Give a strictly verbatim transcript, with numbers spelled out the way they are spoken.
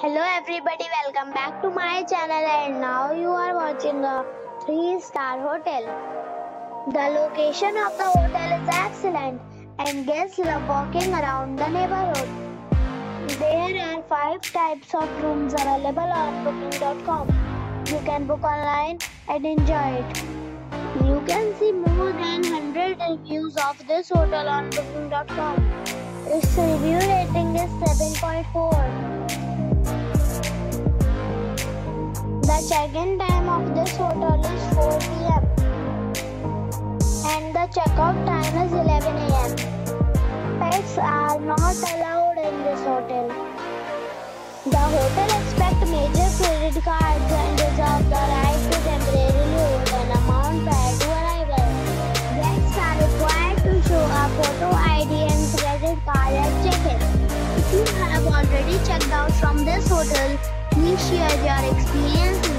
Hello everybody, welcome back to my channel, and now you are watching a three star hotel. The location of the hotel is excellent and guests love walking around the neighborhood. There are five types of rooms available on booking dot com. You can book online and enjoy it. You can see more than one hundred reviews of this hotel on booking dot com. Its review rating is seven point four. The check-in time of this hotel is four p m and the check-out time is eleven a m Pets are not allowed in this hotel. The hotel accepts major credit cards and reserves the right to temporarily hold an amount prior to arrival. Guests are required to show a photo I D and credit card at check-in. If you have already checked out from this hotel, please share your experience in